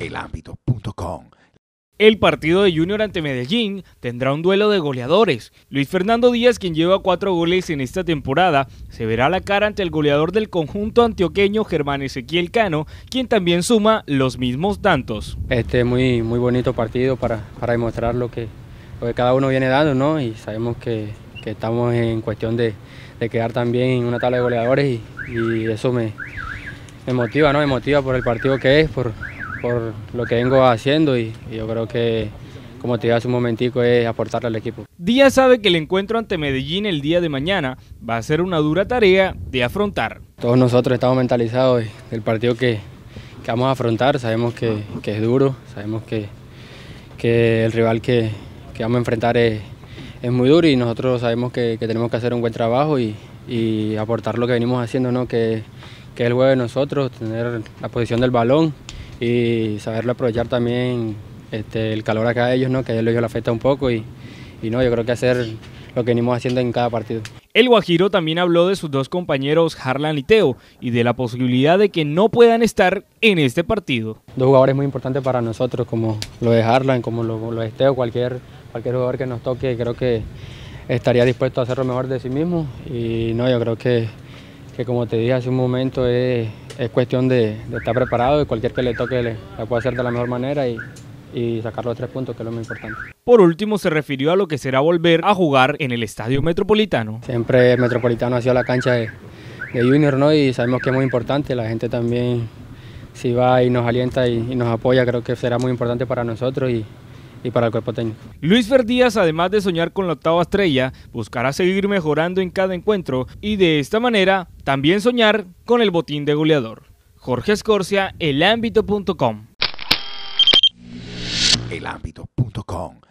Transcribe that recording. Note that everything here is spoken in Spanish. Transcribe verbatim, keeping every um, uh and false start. el ámbito punto com. El partido de Junior ante Medellín tendrá un duelo de goleadores. Luis Fernando Díaz, quien lleva cuatro goles en esta temporada, se verá la cara ante el goleador del conjunto antioqueño, Germán Ezequiel Cano, quien también suma los mismos tantos. Este es muy, muy bonito partido para, para demostrar lo que, lo que cada uno viene dando, ¿no? Y sabemos que, que estamos en cuestión de, de quedar también en una tabla de goleadores y, y eso me, me motiva, ¿no? Me motiva por el partido que es, por... por lo que vengo haciendo y, y yo creo que, como te dije hace un momentico, es aportarle al equipo. Díaz sabe que el encuentro ante Medellín el día de mañana va a ser una dura tarea de afrontar. Todos nosotros estamos mentalizados del partido que, que vamos a afrontar, sabemos que, que es duro, sabemos que, que el rival que, que vamos a enfrentar es, es muy duro y nosotros sabemos que, que tenemos que hacer un buen trabajo y, y aportar lo que venimos haciendo, ¿no? que, que es el juego de nosotros, tener la posición del balón y saberlo aprovechar también este, el calor acá de ellos, ¿no? Que a ellos le afecta un poco y, y no, yo creo que hacer lo que venimos haciendo en cada partido. El guajiro también habló de sus dos compañeros Harlan y Teo y de la posibilidad de que no puedan estar en este partido. Dos jugadores muy importantes para nosotros, como lo de Harlan, como lo, lo de Teo, cualquier, cualquier jugador que nos toque creo que estaría dispuesto a hacer lo mejor de sí mismo y no, yo creo que, que como te dije hace un momento es... Es cuestión de, de estar preparado y cualquier que le toque le, la puede hacer de la mejor manera y, y sacar los tres puntos, que es lo más importante. Por último, se refirió a lo que será volver a jugar en el Estadio Metropolitano. Siempre el Metropolitano ha sido la cancha de, de Junior, ¿no? Y sabemos que es muy importante. La gente también, si va y nos alienta y, y nos apoya, creo que será muy importante para nosotros y, y para el cuerpo técnico. Luis Fer Díaz, además de soñar con la octava estrella, buscará seguir mejorando en cada encuentro y de esta manera también soñar con el botín de goleador. Jorge Escorcia, el ámbito punto com. el ámbito punto com